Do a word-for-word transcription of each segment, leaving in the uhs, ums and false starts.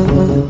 Ooh.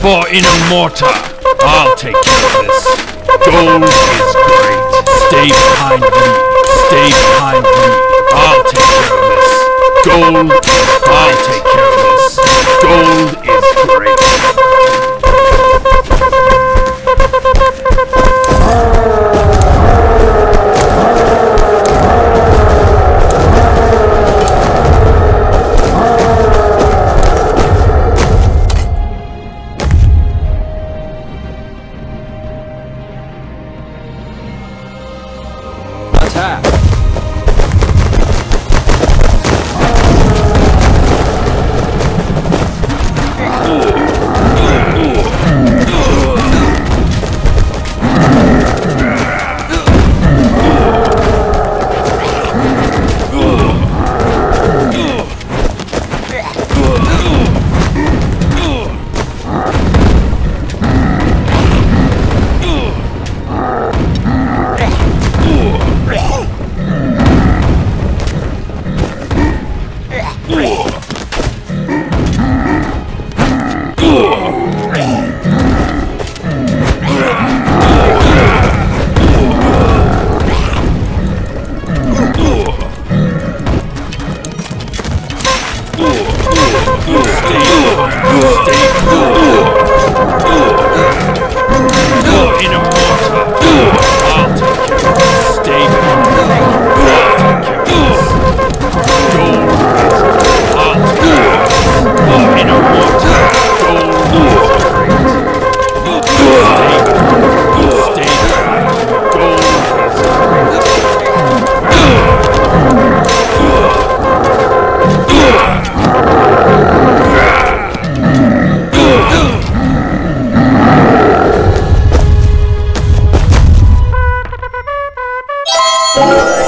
For in a mortar, I'll take care of this. Gold is great. Stay behind me. Stay behind me. I'll take care of this. Gold, I'll take care of this. Gold is great. you.